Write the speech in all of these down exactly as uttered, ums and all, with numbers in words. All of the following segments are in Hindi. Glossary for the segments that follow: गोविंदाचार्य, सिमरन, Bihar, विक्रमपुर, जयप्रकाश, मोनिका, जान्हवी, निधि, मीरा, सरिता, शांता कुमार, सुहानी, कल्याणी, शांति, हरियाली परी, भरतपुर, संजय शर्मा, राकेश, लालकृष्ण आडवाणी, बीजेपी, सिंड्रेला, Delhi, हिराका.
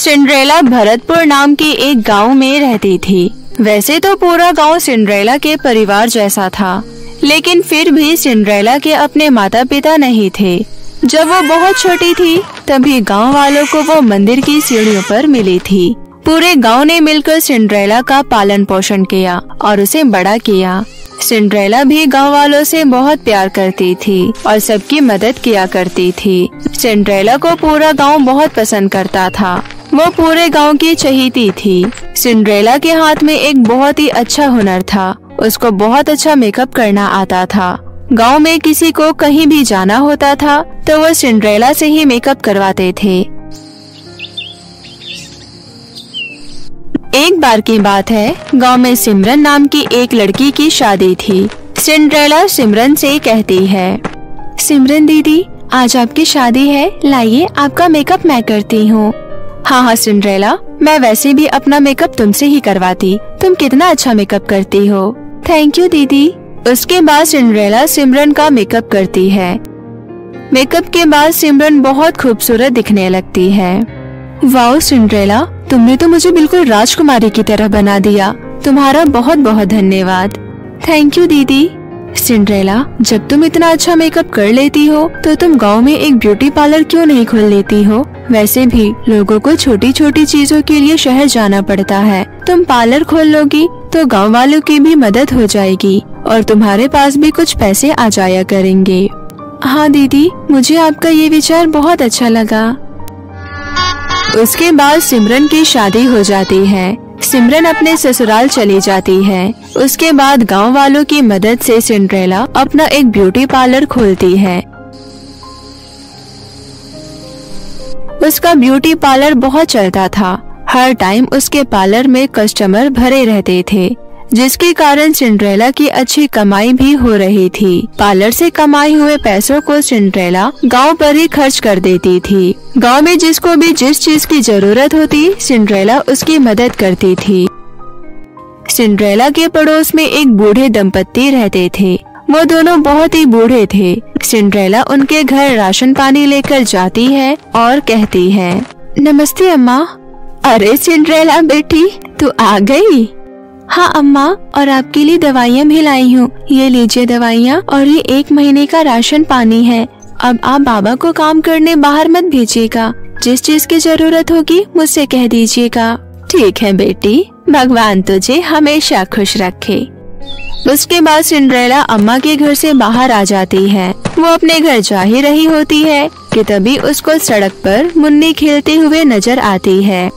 सिंड्रेला भरतपुर नाम के एक गांव में रहती थी। वैसे तो पूरा गांव सिंड्रेला के परिवार जैसा था, लेकिन फिर भी सिंड्रेला के अपने माता पिता नहीं थे। जब वो बहुत छोटी थी तभी गांव वालों को वो मंदिर की सीढ़ियों पर मिली थी। पूरे गांव ने मिलकर सिंड्रेला का पालन पोषण किया और उसे बड़ा किया। सिंड्रेला भी गांव वालों से बहुत प्यार करती थी और सबकी मदद किया करती थी। सिंड्रेला को पूरा गांव बहुत पसंद करता था। वो पूरे गांव की चहेती थी। सिंड्रेला के हाथ में एक बहुत ही अच्छा हुनर था। उसको बहुत अच्छा मेकअप करना आता था। गांव में किसी को कहीं भी जाना होता था तो वो सिंड्रेला से ही मेकअप करवाते थे। एक बार की बात है, गांव में सिमरन नाम की एक लड़की की शादी थी। सिंड्रेला सिमरन से कहती है, सिमरन दीदी, आज आपकी शादी है, लाइए आपका मेकअप मैं करती हूँ। हाँ हाँ सिंड्रेला, मैं वैसे भी अपना मेकअप तुमसे ही करवाती, तुम कितना अच्छा मेकअप करती हो। थैंक यू दीदी। उसके बाद सिंड्रेला सिमरन का मेकअप करती है। मेकअप के बाद सिमरन बहुत खूबसूरत दिखने लगती है। वाओ सिंड्रेला, तुमने तो मुझे बिल्कुल राजकुमारी की तरह बना दिया, तुम्हारा बहुत बहुत धन्यवाद। थैंक यू दीदी। सिंड्रेला, जब तुम इतना अच्छा मेकअप कर लेती हो तो तुम गांव में एक ब्यूटी पार्लर क्यों नहीं खोल लेती हो? वैसे भी लोगों को छोटी छोटी चीजों के लिए शहर जाना पड़ता है। तुम पार्लर खोल लोगी तो गांव वालों की भी मदद हो जाएगी और तुम्हारे पास भी कुछ पैसे आ जाया करेंगे। हाँ दीदी, मुझे आपका ये विचार बहुत अच्छा लगा। उसके बाद सिमरन की शादी हो जाती है। सिमरन अपने ससुराल चली जाती है। उसके बाद गांव वालों की मदद से सिंड्रेला अपना एक ब्यूटी पार्लर खोलती है। उसका ब्यूटी पार्लर बहुत चलता था। हर टाइम उसके पार्लर में कस्टमर भरे रहते थे, जिसके कारण सिंड्रेला की अच्छी कमाई भी हो रही थी। पार्लर से कमाई हुए पैसों को सिंड्रेला गांव पर ही खर्च कर देती थी। गांव में जिसको भी जिस चीज की जरूरत होती, सिंड्रेला उसकी मदद करती थी। सिंड्रेला के पड़ोस में एक बूढ़े दंपत्ति रहते थे। वो दोनों बहुत ही बूढ़े थे। सिंड्रेला उनके घर राशन पानी लेकर जाती है और कहती है, नमस्ते अम्मा। अरे सिंड्रेला बेटी, तू आ गई। हाँ अम्मा, और आपके लिए दवाइयाँ भी लाई हूँ, ये लीजिए दवाइयाँ और ये एक महीने का राशन पानी है। अब आप बाबा को काम करने बाहर मत भेजिएगा, जिस चीज की जरूरत होगी मुझसे कह दीजिएगा। ठीक है बेटी, भगवान तुझे हमेशा खुश रखे। उसके बाद सिंड्रेला अम्मा के घर से बाहर आ जाती है। वो अपने घर जा ही रही होती है कि तभी उसको सड़क पर मुन्नी खेलते हुए नजर आती है।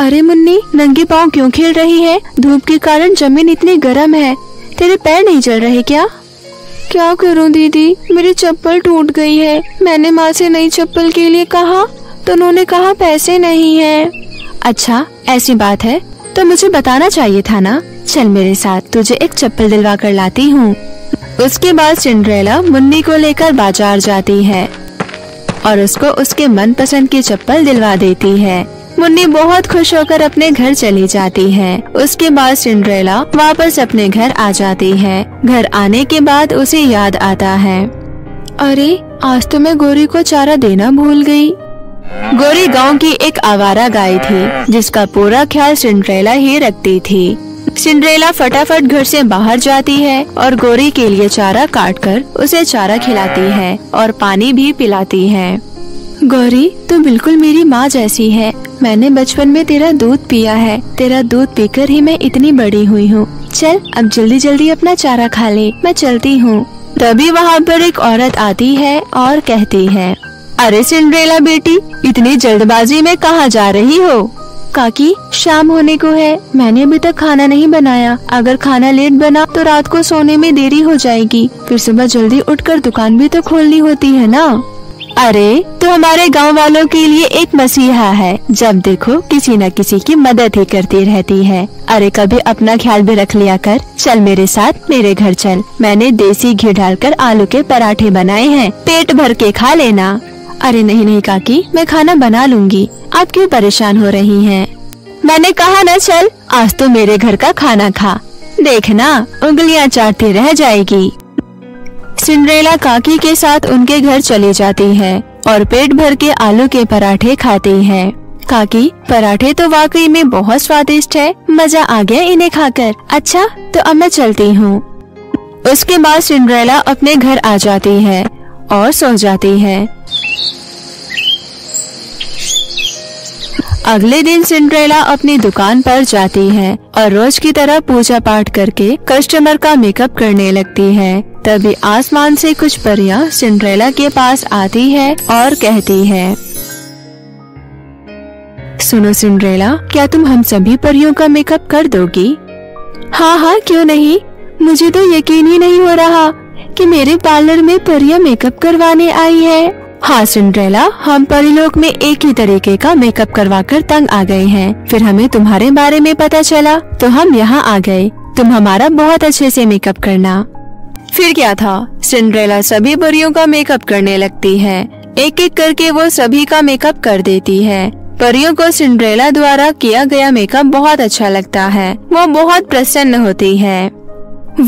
अरे मुन्नी, नंगे पाँव क्यों खेल रही है? धूप के कारण जमीन इतनी गर्म है, तेरे पैर नहीं चल रहे क्या? क्या करूं दीदी, मेरी चप्पल टूट गई है। मैंने माँ से नई चप्पल के लिए कहा तो उन्होंने कहा पैसे नहीं हैं। अच्छा ऐसी बात है, तो मुझे बताना चाहिए था ना। चल मेरे साथ, तुझे एक चप्पल दिलवा कर लाती हूँ। उसके बाद सिंड्रेला मुन्नी को लेकर बाजार जाती है और उसको उसके मनपसंद की चप्पल दिलवा देती है। मुन्नी बहुत खुश होकर अपने घर चली जाती है। उसके बाद सिंड्रेला वापस अपने घर आ जाती है। घर आने के बाद उसे याद आता है, अरे आज तो मैं गोरी को चारा देना भूल गई। गोरी गांव की एक आवारा गाय थी, जिसका पूरा ख्याल सिंड्रेला ही रखती थी। सिंड्रेला फटाफट घर से बाहर जाती है और गोरी के लिए चारा काटकर उसे चारा खिलाती है और पानी भी पिलाती है। गौरी, तू बिल्कुल मेरी माँ जैसी है। मैंने बचपन में तेरा दूध पिया है, तेरा दूध पीकर ही मैं इतनी बड़ी हुई हूँ। चल अब जल्दी जल्दी अपना चारा खा ले, मैं चलती हूँ। तभी वहाँ पर एक औरत आती है और कहती है, अरे सिंड्रेला बेटी, इतनी जल्दबाजी में कहाँ जा रही हो? काकी, शाम होने को है, मैंने अभी तक खाना नहीं बनाया। अगर खाना लेट बना तो रात को सोने में देरी हो जाएगी, फिर सुबह जल्दी उठकर दुकान भी तो खोलनी होती है ना। अरे तो हमारे गांव वालों के लिए एक मसीहा है, जब देखो किसी न किसी की मदद ही करती रहती है। अरे कभी अपना ख्याल भी रख लिया कर। चल मेरे साथ, मेरे घर चल, मैंने देसी घी डालकर आलू के पराठे बनाए हैं, पेट भर के खा लेना। अरे नहीं नहीं काकी, मैं खाना बना लूँगी, आप क्यों परेशान हो रही हैं? मैंने कहा न चल, आज तो मेरे घर का खाना खा, देखना उंगलियाँ चाटती रह जाएगी। सिंड्रेला काकी के साथ उनके घर चली जाती है और पेट भर के आलू के पराठे खाती है। खा की पराठे तो वाकई में बहुत स्वादिष्ट है, मजा आ गया इन्हें खाकर। अच्छा तो अब मैं चलती हूँ। उसके बाद सिंड्रेला अपने घर आ जाती है और सो जाती है। अगले दिन सिंड्रेला अपनी दुकान पर जाती है और रोज की तरह पूजा पाठ करके कस्टमर का मेकअप करने लगती है। तभी आसमान से कुछ परियां सिंड्रेला के पास आती है और कहती है, सुनो सिंड्रेला, क्या तुम हम सभी परियों का मेकअप कर दोगी? हाँ हाँ क्यों नहीं, मुझे तो यकीन ही नहीं हो रहा कि मेरे पार्लर में परियां मेकअप करवाने आई है। हाँ सिंड्रेला, हम परिलोक में एक ही तरीके का मेकअप करवाकर तंग आ गए हैं। फिर हमें तुम्हारे बारे में पता चला तो हम यहाँ आ गए। तुम हमारा बहुत अच्छे से मेकअप करना। फिर क्या था, सिंड्रेला सभी परियों का मेकअप करने लगती है। एक एक करके वो सभी का मेकअप कर देती है। परियों को सिंड्रेला द्वारा किया गया मेकअप बहुत अच्छा लगता है, वो बहुत प्रसन्न होती है।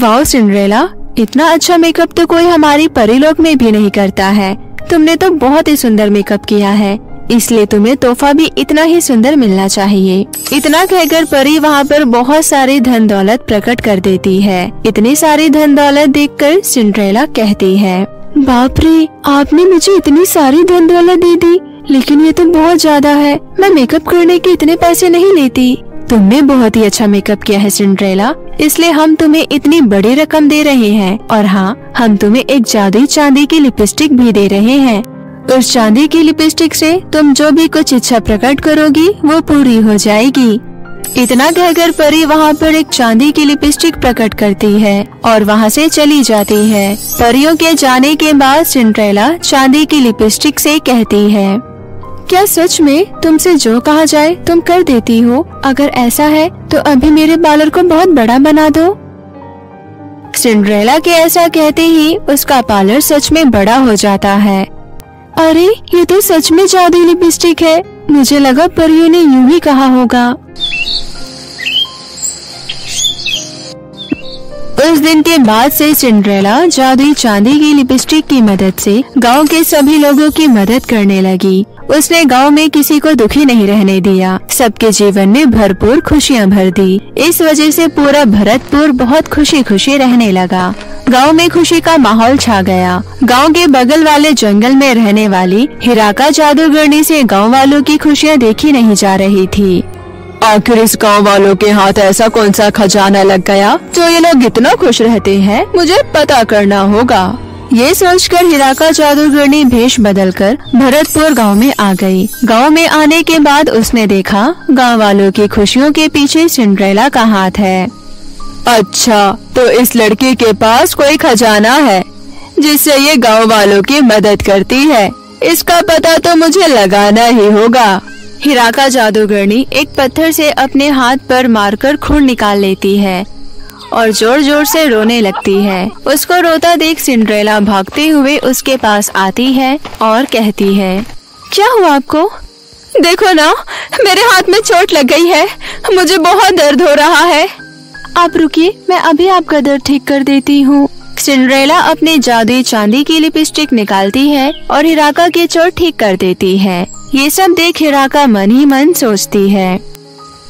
वाह सिंड्रेला, इतना अच्छा मेकअप तो कोई हमारी परिलोक में भी नहीं करता है। तुमने तो बहुत ही सुंदर मेकअप किया है, इसलिए तुम्हें तोहफा भी इतना ही सुंदर मिलना चाहिए। इतना कहकर परी वहाँ पर बहुत सारी धन दौलत प्रकट कर देती है। इतनी सारी धन दौलत देखकर सिंड्रेला कहती है, बाप रे, आपने मुझे इतनी सारी धन दौलत दे दी, लेकिन ये तो बहुत ज्यादा है। मैं मेकअप करने के इतने पैसे नहीं लेती। तुमने बहुत ही अच्छा मेकअप किया है सिंड्रेला, इसलिए हम तुम्हें इतनी बड़ी रकम दे रहे हैं। और हाँ, हम तुम्हें एक जादुई चांदी की लिपस्टिक भी दे रहे हैं। उस चांदी की लिपस्टिक से तुम जो भी कुछ इच्छा प्रकट करोगी वो पूरी हो जाएगी। इतना कहकर परी वहाँ पर एक चांदी की लिपस्टिक प्रकट करती है और वहाँ से चली जाती है। परियों के जाने के बाद सिंड्रेला चांदी की लिपस्टिक से कहती है, क्या सच में तुमसे जो कहा जाए तुम कर देती हो? अगर ऐसा है तो अभी मेरे पार्लर को बहुत बड़ा बना दो। सिंड्रेला के ऐसा कहते ही उसका पार्लर सच में बड़ा हो जाता है। अरे, ये तो सच में जादुई लिपस्टिक है, मुझे लगा परियों ने यूं ही कहा होगा। उस दिन के बाद से सिंड्रेला जादुई चांदी की लिपस्टिक की मदद से गांव के सभी लोगों की मदद करने लगी। उसने गांव में किसी को दुखी नहीं रहने दिया, सबके जीवन में भरपूर खुशियां भर दी। इस वजह से पूरा भरतपुर बहुत खुशी खुशी रहने लगा। गांव में खुशी का माहौल छा गया। गांव के बगल वाले जंगल में रहने वाली हिराका जादूगरनी से गांव वालों की खुशियां देखी नहीं जा रही थी। आखिर इस गांव वालों के हाथ ऐसा कौन सा खजाना लग गया जो ये लोग इतना खुश रहते हैं, मुझे पता करना होगा। ये सोचकर हिराका जादूगरनी भेष बदलकर भरतपुर गांव में आ गई। गांव में आने के बाद उसने देखा गांव वालों की खुशियों के पीछे सिंड्रेला का हाथ है। अच्छा, तो इस लड़की के पास कोई खजाना है जिससे ये गांव वालों की मदद करती है, इसका पता तो मुझे लगाना ही होगा। हिराका जादूगरनी एक पत्थर से अपने हाथ पर मारकर खून निकाल लेती है और जोर जोर से रोने लगती है। उसको रोता देख सिंड्रेला भागते हुए उसके पास आती है और कहती है, क्या हुआ आपको? देखो ना, मेरे हाथ में चोट लग गई है, मुझे बहुत दर्द हो रहा है। आप रुकिए, मैं अभी आपका दर्द ठीक कर देती हूँ। सिंड्रेला अपने जादुई चांदी की लिपस्टिक निकालती है और हिराका की चोट ठीक कर देती है। ये सब देख हिराका मन ही मन सोचती है,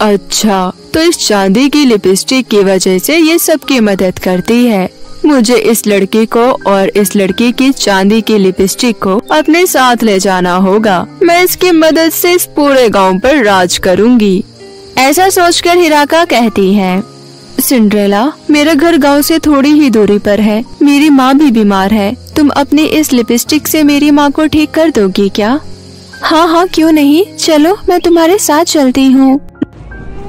अच्छा तो इस चांदी की लिपस्टिक की वजह से ये सबकी मदद करती है। मुझे इस लड़की को और इस लड़की की चांदी की लिपस्टिक को अपने साथ ले जाना होगा। मैं इसकी मदद से इस पूरे गांव पर राज करूंगी। ऐसा सोचकर हिराका कहती है, सिंड्रेला, मेरा घर गांव से थोड़ी ही दूरी पर है, मेरी माँ भी बीमार है, तुम अपनी इस लिपस्टिक से मेरी माँ को ठीक कर दोगी क्या? हाँ हाँ क्यों नहीं, चलो मैं तुम्हारे साथ चलती हूँ।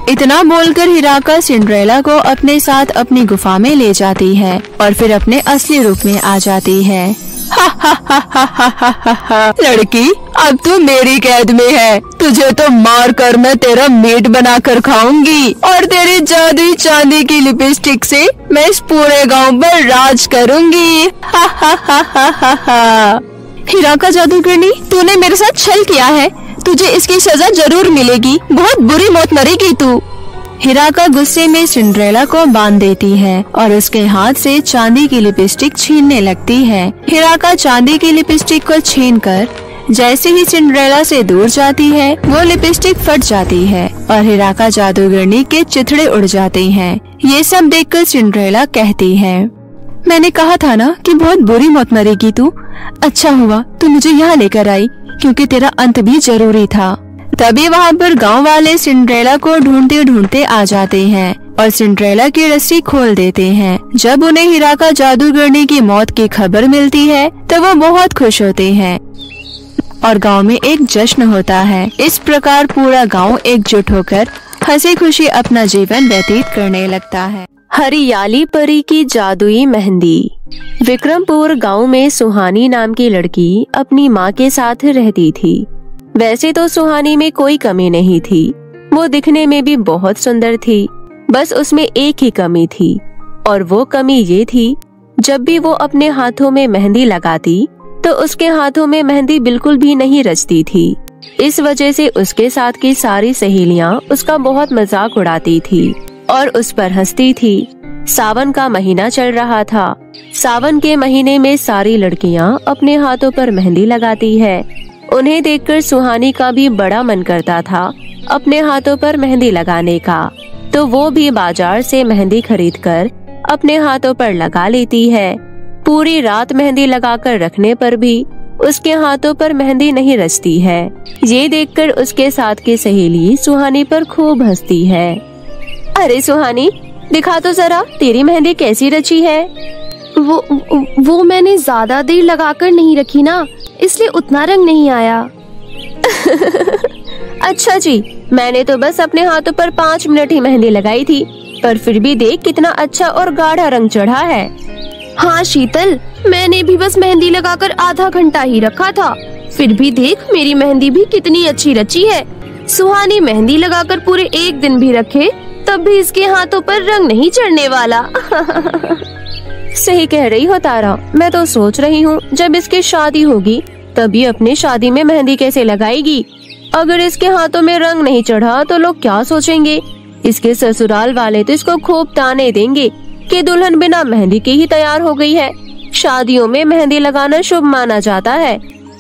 इतना बोलकर हिराका सिंड्रेला को अपने साथ अपनी गुफा में ले जाती है और फिर अपने असली रूप में आ जाती है। हा हा हा हा हा हा हा हा। लड़की, अब तू मेरी कैद में है, तुझे तो मार कर मैं तेरा मीट बना कर खाऊंगी और तेरी जादुई चांदी की लिपस्टिक से मैं इस पूरे गांव पर राज करूंगी। हा हा हा हा हा हा। हिराका जादूगरनी, तूने मेरे साथ छल किया है, तुझे इसकी सजा जरूर मिलेगी, बहुत बुरी मौत मरेगी तू। हिराका गुस्से में सिंड्रेला को बांध देती है और उसके हाथ से चांदी की लिपस्टिक छीनने लगती है। हिराका चांदी की लिपस्टिक को छीनकर जैसे ही सिंड्रेला से दूर जाती है वो लिपस्टिक फट जाती है और हिराका जादूगरनी के चिथड़े उड़ जाते हैं। ये सब देखकर सिंड्रेला कहती है, मैंने कहा था ना कि बहुत बुरी मौत मरेगी तू, अच्छा हुआ तू मुझे यहाँ लेकर आई क्योंकि तेरा अंत भी जरूरी था। तभी वहाँ पर गांव वाले सिंड्रेला को ढूंढते ढूंढते आ जाते हैं और सिंड्रेला की रस्सी खोल देते हैं। जब उन्हें हिराका जादूगरनी की मौत की खबर मिलती है तो वो बहुत खुश होते हैं और गांव में एक जश्न होता है। इस प्रकार पूरा गांव एकजुट होकर हंसी खुशी अपना जीवन व्यतीत करने लगता है। हरियाली परी की जादुई मेहंदी। विक्रमपुर गांव में सुहानी नाम की लड़की अपनी माँ के साथ रहती थी। वैसे तो सुहानी में कोई कमी नहीं थी, वो दिखने में भी बहुत सुंदर थी, बस उसमें एक ही कमी थी और वो कमी ये थी, जब भी वो अपने हाथों में मेहंदी लगाती तो उसके हाथों में मेहंदी बिल्कुल भी नहीं रचती थी। इस वजह से उसके साथ की सारी सहेलियाँ उसका बहुत मजाक उड़ाती थी और उस पर हंसती थी। सावन का महीना चल रहा था। सावन के महीने में सारी लड़कियां अपने हाथों पर मेहंदी लगाती है। उन्हें देखकर सुहानी का भी बड़ा मन करता था अपने हाथों पर मेहंदी लगाने का, तो वो भी बाजार से मेहंदी खरीदकर अपने हाथों पर लगा लेती है। पूरी रात मेहंदी लगाकर रखने पर भी उसके हाथों पर मेहंदी नहीं रचती है। ये देखकर उसके साथ की सहेली सुहानी पर खूब हंसती है। अरे सुहानी, दिखा तो जरा तेरी मेहंदी कैसी रची है। वो वो मैंने ज्यादा देर लगाकर नहीं रखी ना, इसलिए उतना रंग नहीं आया। अच्छा जी, मैंने तो बस अपने हाथों पर पाँच मिनट ही मेहंदी लगाई थी, पर फिर भी देख कितना अच्छा और गाढ़ा रंग चढ़ा है। हाँ शीतल, मैंने भी बस मेहंदी लगाकर आधा घंटा ही रखा था, फिर भी देख मेरी मेहंदी भी कितनी अच्छी रची है। सुहानी मेहंदी लगाकर पूरे एक दिन भी रखे तब भी इसके हाथों पर रंग नहीं चढ़ने वाला। सही कह रही हो तारा, मैं तो सोच रही हूँ जब इसकी शादी होगी तभी अपनी शादी में मेहंदी कैसे लगाएगी। अगर इसके हाथों में रंग नहीं चढ़ा तो लोग क्या सोचेंगे। इसके ससुराल वाले तो इसको खूब ताने देंगे कि दुल्हन बिना मेहंदी के ही तैयार हो गई है। शादियों में मेहंदी लगाना शुभ माना जाता है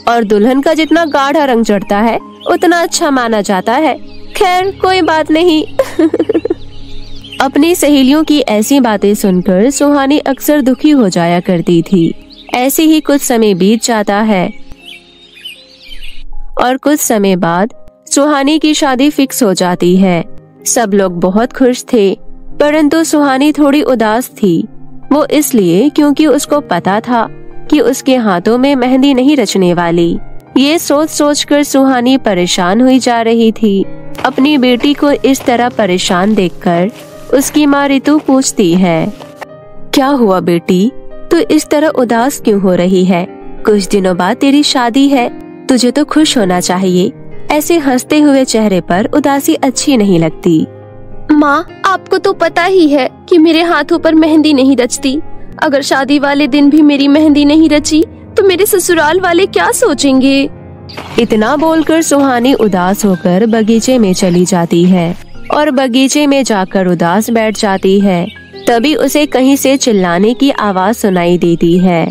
और दुल्हन का जितना गाढ़ा रंग चढ़ता है उतना अच्छा माना जाता है। खैर कोई बात नहीं। अपनी सहेलियों की ऐसी बातें सुनकर सुहानी अक्सर दुखी हो जाया करती थी। ऐसे ही कुछ समय बीत जाता है और कुछ समय बाद सुहानी की शादी फिक्स हो जाती है। सब लोग बहुत खुश थे, परंतु सुहानी थोड़ी उदास थी। वो इसलिए क्योंकि उसको पता था कि उसके हाथों में मेहंदी नहीं रचने वाली। ये सोच सोच कर सुहानी परेशान हुई जा रही थी। अपनी बेटी को इस तरह परेशान देखकर उसकी माँ रितु पूछती है, क्या हुआ बेटी, तू इस तरह उदास क्यों हो रही है? कुछ दिनों बाद तेरी शादी है, तुझे तो खुश होना चाहिए। ऐसे हंसते हुए चेहरे पर उदासी अच्छी नहीं लगती। माँ, आपको तो पता ही है कि मेरे हाथों पर मेहंदी नहीं रचती। अगर शादी वाले दिन भी मेरी मेहंदी नहीं रची तो मेरे ससुराल वाले क्या सोचेंगे। इतना बोलकर सुहानी उदास होकर बगीचे में चली जाती है और बगीचे में जाकर उदास बैठ जाती है। तभी उसे कहीं से चिल्लाने की आवाज सुनाई देती है।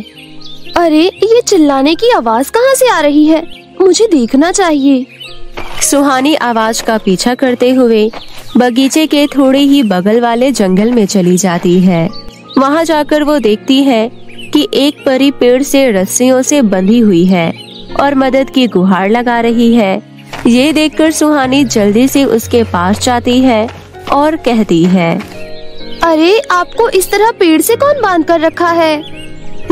अरे ये चिल्लाने की आवाज कहाँ से आ रही है, मुझे देखना चाहिए। सुहानी आवाज का पीछा करते हुए बगीचे के थोड़े ही बगल वाले जंगल में चली जाती है। वहाँ जाकर वो देखती है कि एक परी पेड़ से रस्सियों से बंधी हुई है और मदद की गुहार लगा रही है। ये देखकर सुहानी जल्दी से उसके पास जाती है और कहती है, अरे आपको इस तरह पेड़ से कौन बांध कर रखा है?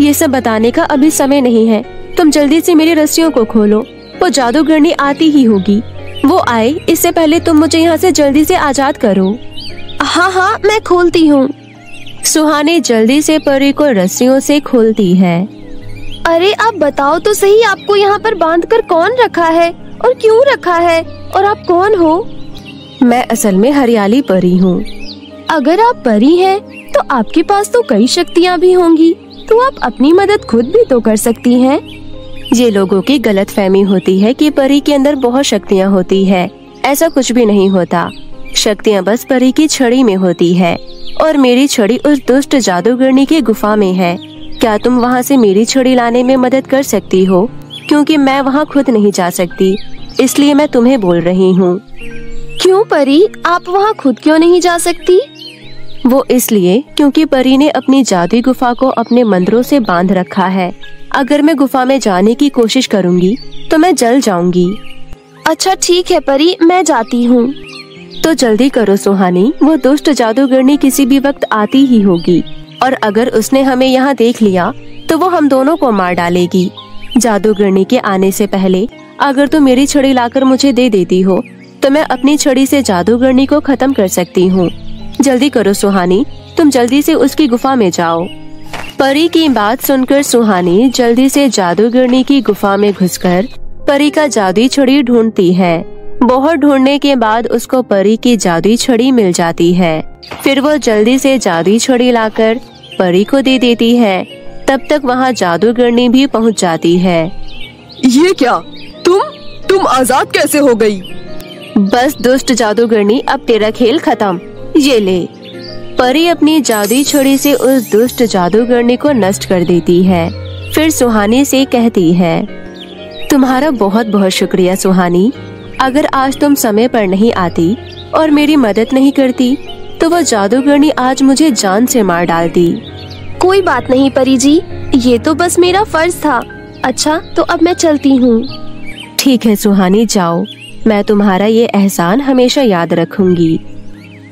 ये सब बताने का अभी समय नहीं है, तुम जल्दी से मेरी रस्सियों को खोलो, वो जादूगरनी आती ही होगी, वो आए इससे पहले तुम मुझे यहाँ से जल्दी से आजाद करो। हाँ हाँ मैं खोलती हूँ। सुहानी जल्दी से परी को रस्सियों से खोलती है। अरे आप बताओ तो सही, आपको यहाँ पर बांधकर कौन रखा है और क्यों रखा है, और आप कौन हो? मैं असल में हरियाली परी हूँ। अगर आप परी हैं तो आपके पास तो कई शक्तियाँ भी होंगी, तो आप अपनी मदद खुद भी तो कर सकती हैं। ये लोगों की गलतफहमी होती है कि परी के अंदर बहुत शक्तियाँ होती है, ऐसा कुछ भी नहीं होता। शक्तियाँ बस परी की छड़ी में होती है और मेरी छड़ी उस दुष्ट जादूगरनी की गुफा में है। क्या तुम वहाँ से मेरी छड़ी लाने में मदद कर सकती हो? क्योंकि मैं वहाँ खुद नहीं जा सकती, इसलिए मैं तुम्हें बोल रही हूँ। क्यों परी, आप वहाँ खुद क्यों नहीं जा सकती? वो इसलिए क्योंकि परी ने अपनी जादुई गुफा को अपने मंदिरों से बांध रखा है। अगर मैं गुफा में जाने की कोशिश करूँगी तो मैं जल जाऊँगी। अच्छा ठीक है परी, मैं जाती हूँ। तो जल्दी करो सुहानी, वो दुष्ट जादूगरनी किसी भी वक्त आती ही होगी, और अगर उसने हमें यहाँ देख लिया तो वो हम दोनों को मार डालेगी। जादूगरनी के आने से पहले अगर तुम मेरी छड़ी लाकर मुझे दे देती हो तो मैं अपनी छड़ी से जादूगरनी को खत्म कर सकती हूँ। जल्दी करो सुहानी, तुम जल्दी से उसकी गुफा में जाओ। परी की बात सुनकर सुहानी जल्दी से जादूगरनी की गुफा में घुसकर परी का जादुई छड़ी ढूंढती है। बहुत ढूंढने के बाद उसको परी की जादुई छड़ी मिल जाती है। फिर वो जल्दी से जादुई छड़ी लाकर परी को दे देती है। तब तक वहाँ जादूगरनी भी पहुँच जाती है। ये क्या, तुम तुम आजाद कैसे हो गई? बस दुष्ट जादूगरनी, अब तेरा खेल खत्म, ये ले। परी अपनी जादुई छड़ी से उस दुष्ट जादूगरनी को नष्ट कर देती है। फिर सुहानी से कहती है, तुम्हारा बहुत बहुत शुक्रिया सुहानी, अगर आज तुम समय पर नहीं आती और मेरी मदद नहीं करती तो वो जादूगरनी आज मुझे जान से मार डालती। कोई बात नहीं परी जी, ये तो बस मेरा फर्ज था। अच्छा तो अब मैं चलती हूँ। ठीक है सुहानी, जाओ, मैं तुम्हारा ये एहसान हमेशा याद रखूंगी।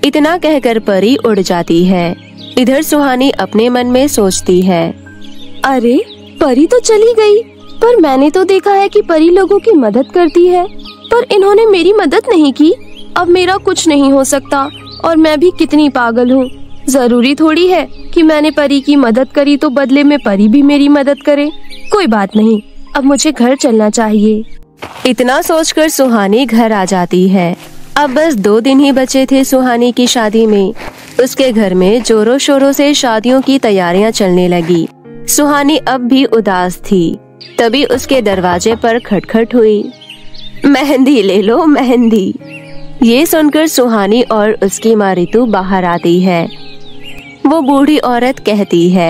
इतना कहकर परी उड़ जाती है। इधर सुहानी अपने मन में सोचती है, अरे परी तो चली गई, पर मैंने तो देखा है कि परी लोगों की मदद करती है, पर इन्होंने मेरी मदद नहीं की। अब मेरा कुछ नहीं हो सकता, और मैं भी कितनी पागल हूँ। जरूरी थोड़ी है कि मैंने परी की मदद करी तो बदले में परी भी मेरी मदद करे। कोई बात नहीं, अब मुझे घर चलना चाहिए। इतना सोचकर सुहानी घर आ जाती है। अब बस दो दिन ही बचे थे सुहानी की शादी में। उसके घर में जोरों शोरों से शादियों की तैयारियां चलने लगी। सुहानी अब भी उदास थी। तभी उसके दरवाजे पर खटखट हुई। मेहंदी ले लो मेहंदी। ये सुनकर सुहानी और उसकी माँ रितु बाहर आती है। वो बूढ़ी औरत कहती है,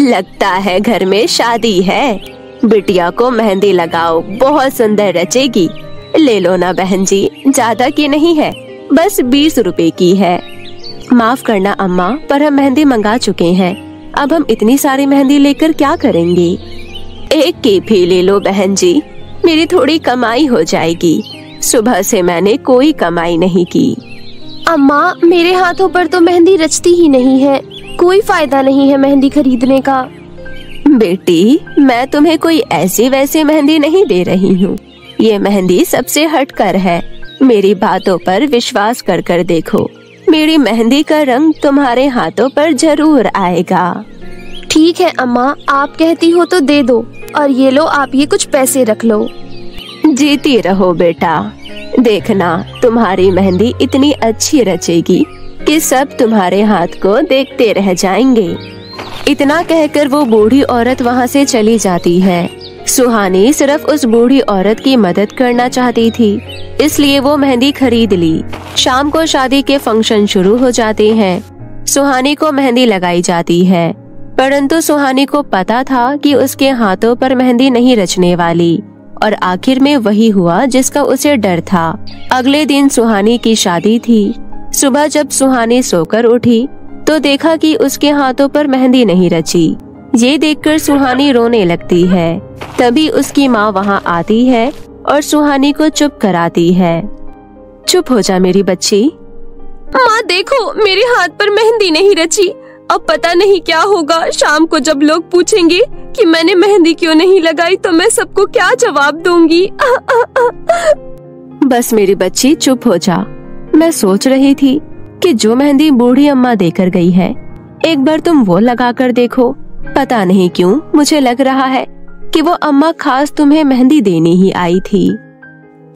लगता है घर में शादी है, बिटिया को मेहंदी लगाओ, बहुत सुंदर रचेगी। ले लो ना बहन जी, ज्यादा की नहीं है, बस बीस रुपए की है। माफ करना अम्मा, पर हम मेहंदी मंगा चुके हैं, अब हम इतनी सारी मेहंदी लेकर क्या करेंगे। एक की भी ले लो बहन जी, मेरी थोड़ी कमाई हो जाएगी, सुबह से मैंने कोई कमाई नहीं की। अम्मा, मेरे हाथों पर तो मेहंदी रचती ही नहीं है, कोई फायदा नहीं है मेहंदी खरीदने का। बेटी, मैं तुम्हें कोई ऐसी वैसी मेहंदी नहीं दे रही हूँ, ये मेहंदी सबसे हटकर है। मेरी बातों पर विश्वास कर कर देखो, मेरी मेहंदी का रंग तुम्हारे हाथों पर जरूर आएगा। ठीक है अम्मा, आप कहती हो तो दे दो, और ये लो आप ये कुछ पैसे रख लो। जीती रहो बेटा, देखना तुम्हारी मेहंदी इतनी अच्छी रचेगी कि सब तुम्हारे हाथ को देखते रह जाएंगे। इतना कहकर वो बूढ़ी औरत वहाँ से चली जाती है। सुहानी सिर्फ उस बूढ़ी औरत की मदद करना चाहती थी, इसलिए वो मेहंदी खरीद ली। शाम को शादी के फंक्शन शुरू हो जाते हैं। सुहानी को मेहंदी लगाई जाती है, परंतु सुहानी को पता था कि उसके हाथों पर मेहंदी नहीं रचने वाली, और आखिर में वही हुआ जिसका उसे डर था। अगले दिन सुहानी की शादी थी। सुबह जब सुहानी सोकर उठी तो देखा कि उसके हाथों पर मेहंदी नहीं रची। ये देखकर सुहानी रोने लगती है। तभी उसकी माँ वहाँ आती है और सुहानी को चुप कराती है। चुप हो जा मेरी बच्ची। माँ देखो, मेरे हाथ पर मेहंदी नहीं रची, अब पता नहीं क्या होगा। शाम को जब लोग पूछेंगे कि मैंने मेहंदी क्यों नहीं लगाई तो मैं सबको क्या जवाब दूंगी। आ, आ, आ, आ। बस मेरी बच्ची चुप हो जा। मैं सोच रही थी कि जो मेहंदी बूढ़ी अम्मा देकर गई है, एक बार तुम वो लगा कर देखो। पता नहीं क्यों मुझे लग रहा है कि वो अम्मा खास तुम्हें मेहंदी देने ही आई थी।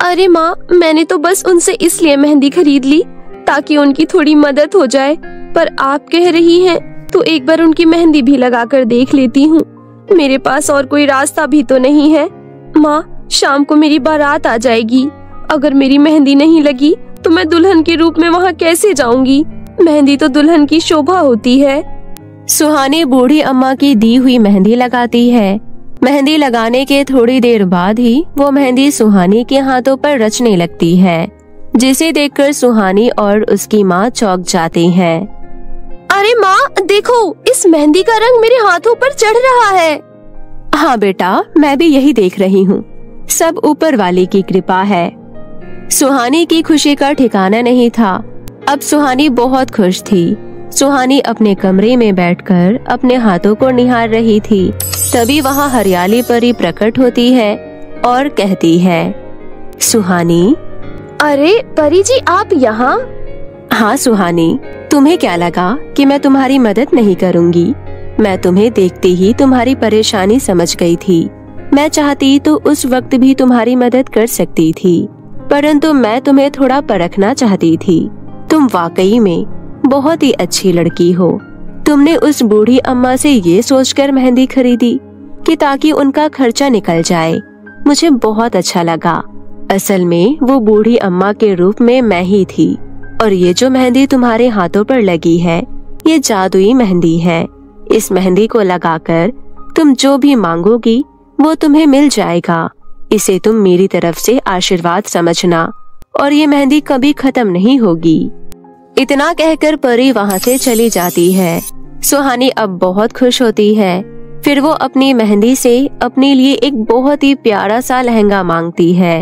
अरे माँ, मैंने तो बस उनसे इसलिए मेहंदी खरीद ली ताकि उनकी थोड़ी मदद हो जाए, पर आप कह रही हैं तो एक बार उनकी मेहंदी भी लगा कर देख लेती हूँ। मेरे पास और कोई रास्ता भी तो नहीं है। माँ, शाम को मेरी बारात आ जाएगी, अगर मेरी मेहंदी नहीं लगी तो मैं दुल्हन के रूप में वहाँ कैसे जाऊँगी। मेहंदी तो दुल्हन की शोभा होती है। सुहानी बूढ़ी अम्मा की दी हुई मेहंदी लगाती है। मेहंदी लगाने के थोड़ी देर बाद ही वो मेहंदी सुहानी के हाथों पर रचने लगती है, जिसे देखकर सुहानी और उसकी माँ चौंक जाती हैं। अरे माँ देखो, इस मेहंदी का रंग मेरे हाथों पर चढ़ रहा है। हाँ बेटा, मैं भी यही देख रही हूँ, सब ऊपर वाले की कृपा है। सुहानी की खुशी का ठिकाना नहीं था। अब सुहानी बहुत खुश थी। सुहानी अपने कमरे में बैठकर अपने हाथों को निहार रही थी, तभी वहाँ हरियाली परी प्रकट होती है और कहती है, सुहानी। अरे परी जी, आप यहाँ? हाँ सुहानी, तुम्हें क्या लगा कि मैं तुम्हारी मदद नहीं करूँगी? मैं तुम्हें देखते ही तुम्हारी परेशानी समझ गई थी। मैं चाहती तो उस वक्त भी तुम्हारी मदद कर सकती थी, परंतु मैं तुम्हें थोड़ा परखना चाहती थी। तुम वाकई में बहुत ही अच्छी लड़की हो। तुमने उस बूढ़ी अम्मा से ये सोचकर मेहंदी खरीदी कि ताकि उनका खर्चा निकल जाए। मुझे बहुत अच्छा लगा। असल में वो बूढ़ी अम्मा के रूप में मैं ही थी, और ये जो मेहंदी तुम्हारे हाथों पर लगी है, ये जादुई मेहंदी है। इस मेहंदी को लगाकर तुम जो भी मांगोगी वो तुम्हें मिल जाएगा। इसे तुम मेरी तरफ से आशीर्वाद समझना, और ये मेहंदी कभी खत्म नहीं होगी। इतना कहकर परी वहाँ से चली जाती है। सुहानी अब बहुत खुश होती है। फिर वो अपनी मेहंदी से अपने लिए एक बहुत ही प्यारा सा लहंगा मांगती है,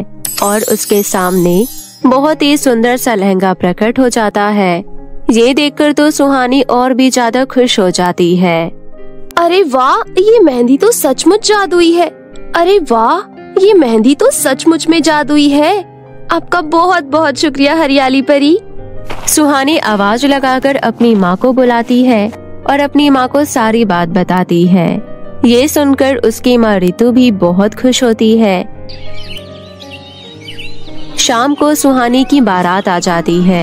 और उसके सामने बहुत ही सुंदर सा लहंगा प्रकट हो जाता है। ये देखकर तो सुहानी और भी ज्यादा खुश हो जाती है। अरे वाह, ये मेहंदी तो सचमुच जादुई है। अरे वाह, ये मेहंदी तो सचमुच में जादुई है। आपका बहुत बहुत शुक्रिया हरियाली परी। सुहानी आवाज लगाकर अपनी माँ को बुलाती है और अपनी माँ को सारी बात बताती है। ये सुनकर उसकी माँ रितु भी बहुत खुश होती है। शाम को सुहानी की बारात आ जाती है।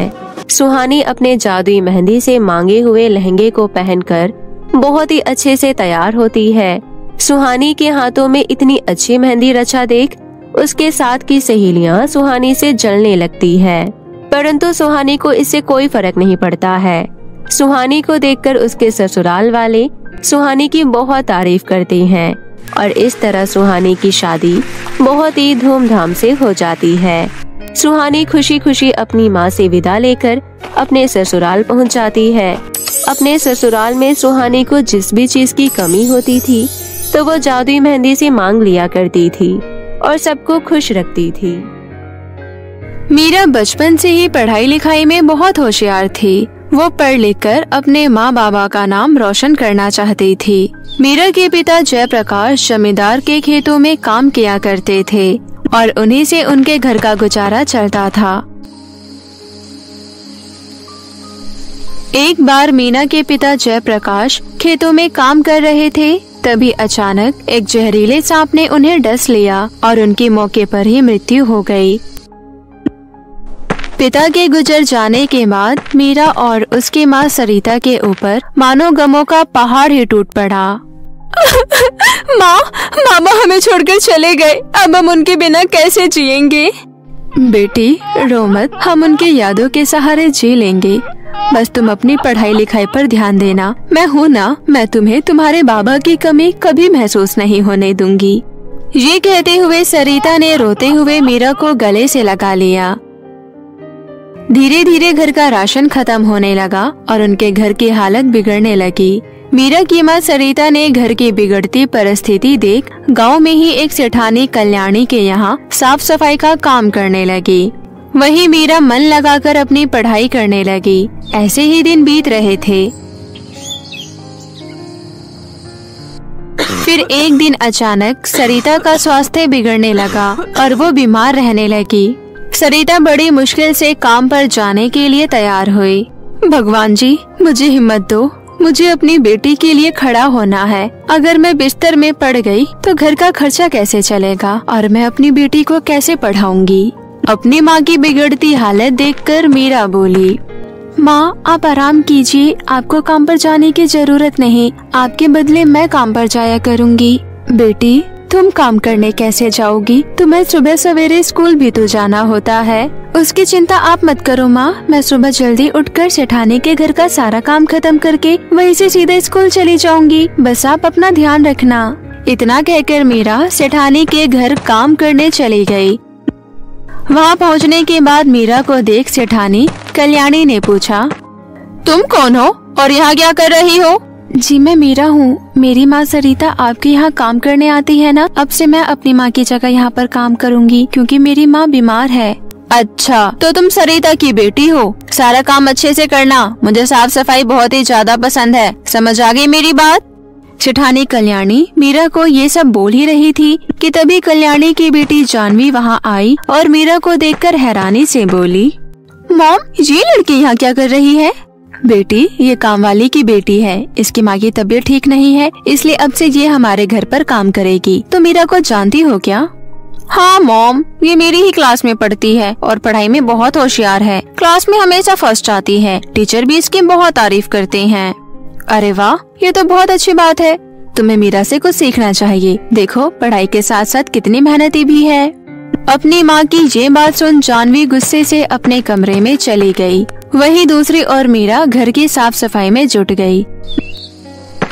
सुहानी अपने जादुई मेहंदी से मांगे हुए लहंगे को पहनकर बहुत ही अच्छे से तैयार होती है। सुहानी के हाथों में इतनी अच्छी मेहंदी रचा देख उसके साथ की सहेलियां सुहानी से जलने लगती है, परंतु सुहानी को इससे कोई फर्क नहीं पड़ता है। सुहानी को देखकर उसके ससुराल वाले सुहानी की बहुत तारीफ करते हैं, और इस तरह सुहानी की शादी बहुत ही धूमधाम से हो जाती है। सुहानी खुशी खुशी अपनी माँ से विदा लेकर अपने ससुराल पहुँच जाती है। अपने ससुराल में सुहानी को जिस भी चीज की कमी होती थी तो वो जादुई मेहंदी से मांग लिया करती थी और सबको खुश रखती थी। मीरा बचपन से ही पढ़ाई लिखाई में बहुत होशियार थी। वो पढ़ लिखकर अपने माँ बाबा का नाम रोशन करना चाहती थी। मीरा के पिता जयप्रकाश जमींदार के खेतों में काम किया करते थे और उन्हीं से उनके घर का गुजारा चलता था। एक बार मीना के पिता जयप्रकाश खेतों में काम कर रहे थे, तभी अचानक एक जहरीले सांप ने उन्हें डस लिया और उनकी मौके पर ही मृत्यु हो गई। पिता के गुजर जाने के बाद मीरा और उसकी माँ सरिता के ऊपर मानो गमों का पहाड़ ही टूट पड़ा। माँ, मामा हमें छोड़कर चले गए, अब हम उनके बिना कैसे जिएंगे? बेटी रो मत, हम उनके यादों के सहारे जी लेंगे। बस तुम अपनी पढ़ाई लिखाई पर ध्यान देना, मैं हूँ ना, मैं तुम्हें तुम्हारे बाबा की कमी कभी महसूस नहीं होने दूंगी। ये कहते हुए सरिता ने रोते हुए मीरा को गले से लगा लिया। धीरे धीरे घर का राशन खत्म होने लगा और उनके घर की हालत बिगड़ने लगी। मीरा की माँ सरिता ने घर की बिगड़ती परिस्थिति देख गांव में ही एक सेठानी कल्याणी के यहाँ साफ सफाई का काम करने लगी। वहीं मीरा मन लगाकर अपनी पढ़ाई करने लगी। ऐसे ही दिन बीत रहे थे। फिर एक दिन अचानक सरिता का स्वास्थ्य बिगड़ने लगा और वो बीमार रहने लगी। सरिता बड़ी मुश्किल से काम पर जाने के लिए तैयार हुई। भगवान जी, मुझे हिम्मत दो, मुझे अपनी बेटी के लिए खड़ा होना है। अगर मैं बिस्तर में पड़ गई तो घर का खर्चा कैसे चलेगा और मैं अपनी बेटी को कैसे पढ़ाऊंगी? अपनी माँ की बिगड़ती हालत देखकर मीरा बोली, माँ आप आराम कीजिए, आपको काम पर जाने की जरूरत नहीं, आपके बदले मैं काम पर जाया करूँगी। बेटी तुम काम करने कैसे जाओगी? तुम्हें सुबह सवेरे स्कूल भी तो जाना होता है। उसकी चिंता आप मत करो माँ, मैं सुबह जल्दी उठकर सेठानी के घर का सारा काम खत्म करके वहीं से सीधे स्कूल चली जाऊंगी। बस आप अपना ध्यान रखना। इतना कहकर मीरा सेठानी के घर काम करने चली गई। वहां पहुंचने के बाद मीरा को देख सेठानी कल्याणी ने पूछा, तुम कौन हो और यहाँ क्या कर रही हो? जी मैं मीरा हूँ, मेरी माँ सरिता आपके यहाँ काम करने आती है ना, अब से मैं अपनी माँ की जगह यहाँ पर काम करूँगी क्योंकि मेरी माँ बीमार है। अच्छा तो तुम सरिता की बेटी हो, सारा काम अच्छे से करना, मुझे साफ सफाई बहुत ही ज्यादा पसंद है, समझ आ गई मेरी बात? सेठानी कल्याणी मीरा को ये सब बोल ही रही थी कि तभी कल्याणी की बेटी जान्हवी वहाँ आई और मीरा को देखकर हैरानी से बोली, मॉम ये लड़की यहाँ क्या कर रही है? बेटी ये कामवाली की बेटी है, इसकी माँ की तबीयत ठीक नहीं है इसलिए अब से ये हमारे घर पर काम करेगी। तो मीरा को जानती हो क्या? हाँ मॉम, ये मेरी ही क्लास में पढ़ती है और पढ़ाई में बहुत होशियार है, क्लास में हमेशा फर्स्ट आती है, टीचर भी इसकी बहुत तारीफ करते हैं। अरे वाह, ये तो बहुत अच्छी बात है, तुम्हें मीरा से कुछ सीखना चाहिए, देखो पढ़ाई के साथ साथ कितनी मेहनती भी है। अपनी माँ की ये बात सुन जान्हवी गुस्से से अपने कमरे में चली गई। वहीं दूसरी ओर मीरा घर की साफ सफाई में जुट गई।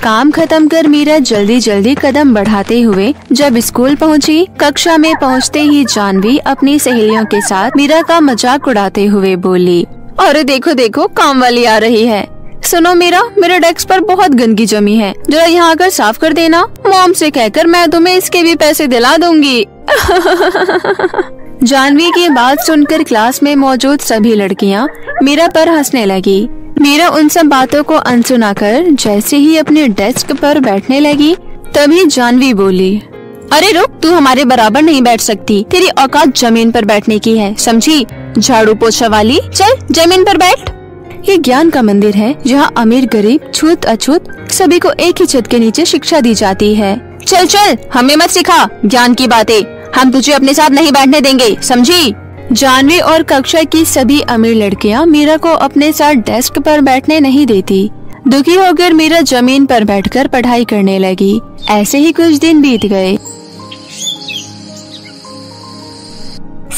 काम खत्म कर मीरा जल्दी जल्दी कदम बढ़ाते हुए जब स्कूल पहुंची, कक्षा में पहुंचते ही जान्हवी अपनी सहेलियों के साथ मीरा का मजाक उड़ाते हुए बोली, अरे देखो देखो काम वाली आ रही है, सुनो मीरा मेरे डेस्क पर बहुत गंदगी जमी है, जरा यहाँ आकर साफ कर देना, मॉम से कहकर मैं तुम्हें इसके भी पैसे दिला दूंगी। जान्हवी की बात सुनकर क्लास में मौजूद सभी लड़कियाँ मीरा पर हंसने लगी। मीरा उन सब बातों को अनसुना कर जैसे ही अपने डेस्क पर बैठने लगी, तभी जान्हवी बोली, अरे रुक, तू हमारे बराबर नहीं बैठ सकती, तेरी औकात जमीन पर बैठने की है, समझी? झाड़ू पोछा वाली, चल जमीन पर बैठ। ये ज्ञान का मंदिर है जहाँ अमीर गरीब छूत अछूत सभी को एक ही छत के नीचे शिक्षा दी जाती है। चल चल, हमें मत सिखा ज्ञान की बातें, हम तुझे अपने साथ नहीं बैठने देंगे, समझी? जान्हवी और कक्षा की सभी अमीर लड़कियाँ मीरा को अपने साथ डेस्क पर बैठने नहीं देती। दुखी होकर मीरा जमीन पर बैठकर पढ़ाई करने लगी। ऐसे ही कुछ दिन बीत गए।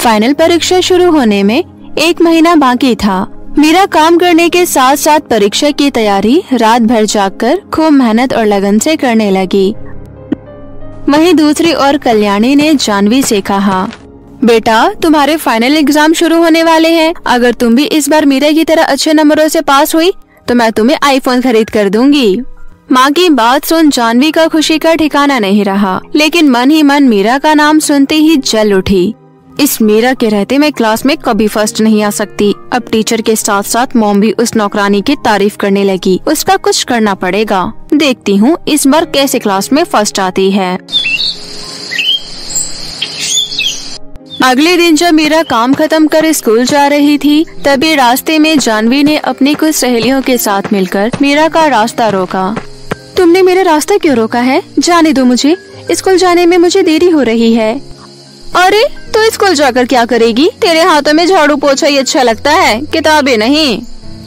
फाइनल परीक्षा शुरू होने में एक महीना बाकी था। मीरा काम करने के साथ साथ परीक्षा की तैयारी रात भर जागकर खूब मेहनत और लगन से करने लगी। वहीं दूसरी ओर कल्याणी ने जान्हवी से कहा, बेटा तुम्हारे फाइनल एग्जाम शुरू होने वाले हैं, अगर तुम भी इस बार मीरा की तरह अच्छे नंबरों से पास हुई तो मैं तुम्हें आईफोन खरीद कर दूंगी। माँ की बात सुन जान्हवी का खुशी का ठिकाना नहीं रहा, लेकिन मन ही मन मीरा का नाम सुनते ही जल उठी। इस मीरा के रहते मैं क्लास में कभी फर्स्ट नहीं आ सकती। अब टीचर के साथ साथ मॉम भी उस नौकरानी की तारीफ करने लगी, उसका कुछ करना पड़ेगा, देखती हूँ इस बार कैसे क्लास में फर्स्ट आती है। अगले दिन जब मीरा काम खत्म कर स्कूल जा रही थी, तभी रास्ते में जान्हवी ने अपनी कुछ सहेलियों के साथ मिलकर मीरा का रास्ता रोका। तुमने मेरा रास्ता क्यों रोका है? जाने दो मुझे, स्कूल जाने में मुझे देरी हो रही है। अरे तू स्कूल जाकर क्या करेगी? तेरे हाथों में झाड़ू पोछा ही अच्छा लगता है, किताबें नहीं।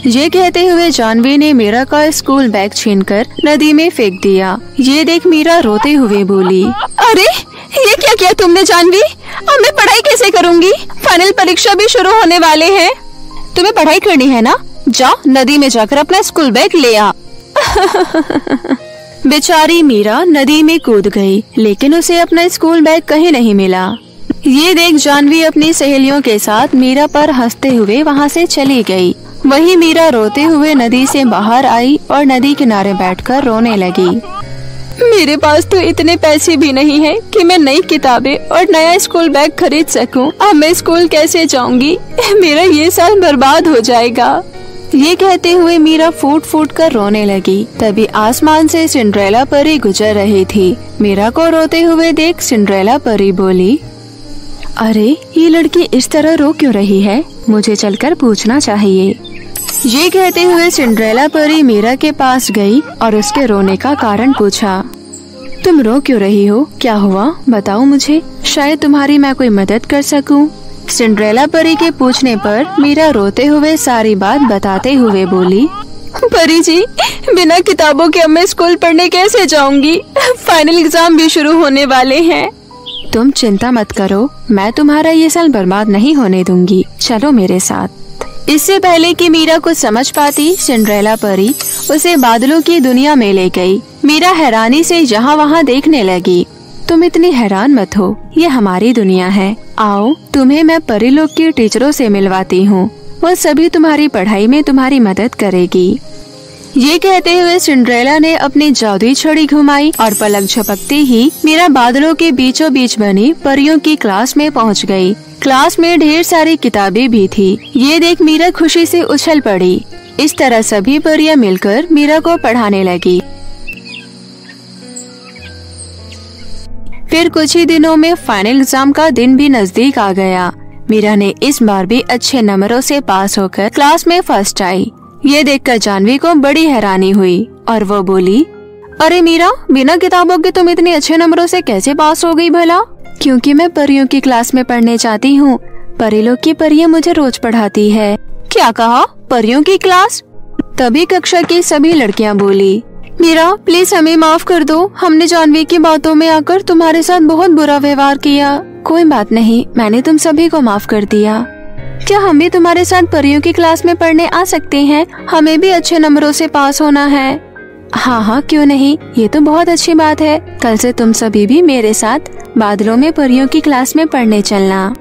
ये कहते हुए जान्हवी ने मीरा का स्कूल बैग छीनकर नदी में फेंक दिया। ये देख मीरा रोते हुए बोली, अरे ये क्या किया तुमने जान्हवी? अब मैं पढ़ाई कैसे करूँगी? फाइनल परीक्षा भी शुरू होने वाले हैं। तुम्हें पढ़ाई करनी है ना? जाओ नदी में जाकर अपना स्कूल बैग ले आ। बेचारी मीरा नदी में कूद गयी, लेकिन उसे अपना स्कूल बैग कहीं नहीं मिला। ये देख जान्हवी अपनी सहेलियों के साथ मीरा पर हंसते हुए वहाँ से चली गई। वहीं मीरा रोते हुए नदी से बाहर आई और नदी किनारे बैठकर रोने लगी। मेरे पास तो इतने पैसे भी नहीं है कि मैं नई किताबें और नया स्कूल बैग खरीद सकूं। अब मैं स्कूल कैसे जाऊंगी? मेरा ये साल बर्बाद हो जाएगा। ये कहते हुए मीरा फूट फूट कर रोने लगी। तभी आसमान से सिंड्रेला परी गुजर रही थी। मीरा को रोते हुए देख सिंड्रेला परी बोली, अरे ये लड़की इस तरह रो क्यों रही है? मुझे चलकर पूछना चाहिए। ये कहते हुए सिंड्रेला परी मीरा के पास गई और उसके रोने का कारण पूछा। तुम रो क्यों रही हो? क्या हुआ? बताओ मुझे, शायद तुम्हारी मैं कोई मदद कर सकूं। सिंड्रेला परी के पूछने पर मीरा रोते हुए सारी बात बताते हुए बोली, परी जी बिना किताबों के अब मैं स्कूल पढ़ने कैसे जाऊँगी? फाइनल एग्जाम भी शुरू होने वाले हैं। तुम चिंता मत करो, मैं तुम्हारा ये साल बर्बाद नहीं होने दूंगी, चलो मेरे साथ। इससे पहले कि मीरा कुछ समझ पाती, सिंड्रेला परी उसे बादलों की दुनिया में ले गई। मीरा हैरानी से जहाँ वहाँ देखने लगी। तुम इतनी हैरान मत हो, ये हमारी दुनिया है। आओ, तुम्हें मैं परीलोक के टीचरों से मिलवाती हूँ, वो सभी तुम्हारी पढ़ाई में तुम्हारी मदद करेगी। ये कहते हुए सिंड्रेला ने अपनी जादुई छड़ी घुमाई और पलक झपकते ही मीरा बादलों के बीचों बीच बनी परियों की क्लास में पहुंच गई। क्लास में ढेर सारी किताबें भी थी। ये देख मीरा खुशी से उछल पड़ी। इस तरह सभी परियां मिलकर मीरा को पढ़ाने लगी। फिर कुछ ही दिनों में फाइनल एग्जाम का दिन भी नजदीक आ गया। मीरा ने इस बार भी अच्छे नंबरों से पास होकर क्लास में फर्स्ट आई। ये देखकर जान्हवी को बड़ी हैरानी हुई और वो बोली, अरे मीरा, बिना किताबों के तुम इतने अच्छे नंबरों से कैसे पास हो गई भला? क्योंकि मैं परियों की क्लास में पढ़ने जाती हूँ, परीलोक की परियां मुझे रोज पढ़ाती है। क्या कहा? परियों की क्लास? तभी कक्षा की सभी लड़कियाँ बोली, मीरा प्लीज हमें माफ कर दो, हमने जान्हवी की बातों में आकर तुम्हारे साथ बहुत बुरा व्यवहार किया। कोई बात नहीं, मैंने तुम सभी को माफ कर दिया। क्या हम भी तुम्हारे साथ परियों की क्लास में पढ़ने आ सकते हैं? हमें भी अच्छे नंबरों से पास होना है। हाँ हाँ, क्यों नहीं, ये तो बहुत अच्छी बात है। कल से तुम सभी भी मेरे साथ बादलों में परियों की क्लास में पढ़ने चलना।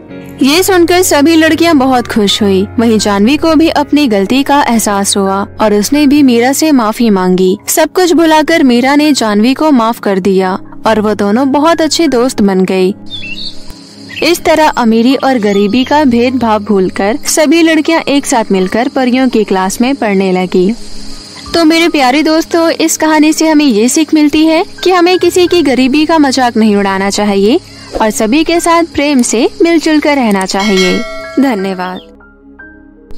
ये सुनकर सभी लड़कियां बहुत खुश हुई। वहीं जान्हवी को भी अपनी गलती का एहसास हुआ और उसने भी मीरा से माफी मांगी। सब कुछ भुलाकर मीरा ने जान्हवी को माफ कर दिया और वो दोनों बहुत अच्छे दोस्त बन गयी। इस तरह अमीरी और गरीबी का भेदभाव भूलकर सभी लड़कियां एक साथ मिलकर परियों की क्लास में पढ़ने लगी। तो मेरे प्यारे दोस्तों, इस कहानी से हमें ये सीख मिलती है कि हमें किसी की गरीबी का मजाक नहीं उड़ाना चाहिए और सभी के साथ प्रेम से मिलजुल कर रहना चाहिए। धन्यवाद।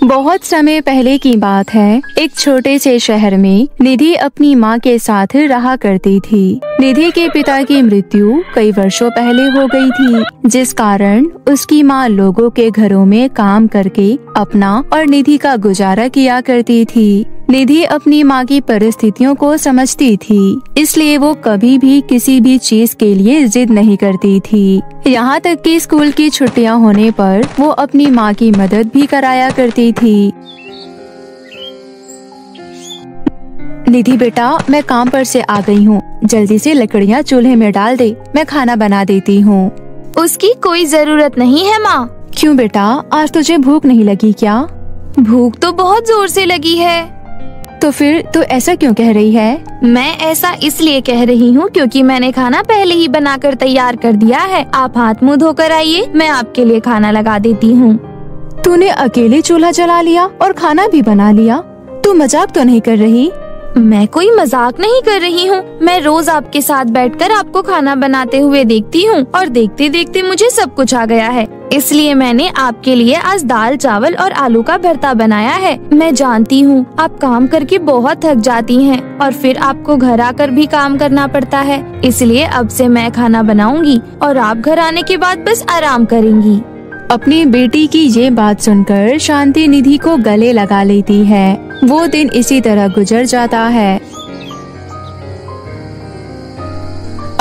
बहुत समय पहले की बात है, एक छोटे से शहर में निधि अपनी माँ के साथ रहा करती थी। निधि के पिता की मृत्यु कई वर्षों पहले हो गई थी, जिस कारण उसकी माँ लोगों के घरों में काम करके अपना और निधि का गुजारा किया करती थी। निधि अपनी माँ की परिस्थितियों को समझती थी, इसलिए वो कभी भी किसी भी चीज के लिए जिद नहीं करती थी। यहाँ तक कि स्कूल की छुट्टियाँ होने पर वो अपनी माँ की मदद भी कराया करती थी। निधि बेटा, मैं काम पर से आ गई हूँ, जल्दी से लकड़ियाँ चूल्हे में डाल दे, मैं खाना बना देती हूँ। उसकी कोई जरूरत नहीं है माँ। क्यों बेटा, आज तुझे भूख नहीं लगी क्या? भूख तो बहुत जोर से लगी है। तो फिर तू ऐसा क्यों कह रही है? मैं ऐसा इसलिए कह रही हूँ क्योंकि मैंने खाना पहले ही बनाकर तैयार कर दिया है। आप हाथ मुँह धोकर आइए, मैं आपके लिए खाना लगा देती हूँ। तूने अकेले चूल्हा जला लिया और खाना भी बना लिया, तू मजाक तो नहीं कर रही? मैं कोई मजाक नहीं कर रही हूँ, मैं रोज आपके साथ बैठकर आपको खाना बनाते हुए देखती हूँ और देखते देखते मुझे सब कुछ आ गया है, इसलिए मैंने आपके लिए आज दाल चावल और आलू का भरता बनाया है। मैं जानती हूँ आप काम करके बहुत थक जाती हैं और फिर आपको घर आकर भी काम करना पड़ता है, इसलिए अब से मैं खाना बनाऊंगी और आप घर आने के बाद बस आराम करेंगी। अपनी बेटी की ये बात सुनकर शांति निधि को गले लगा लेती है। वो दिन इसी तरह गुजर जाता है।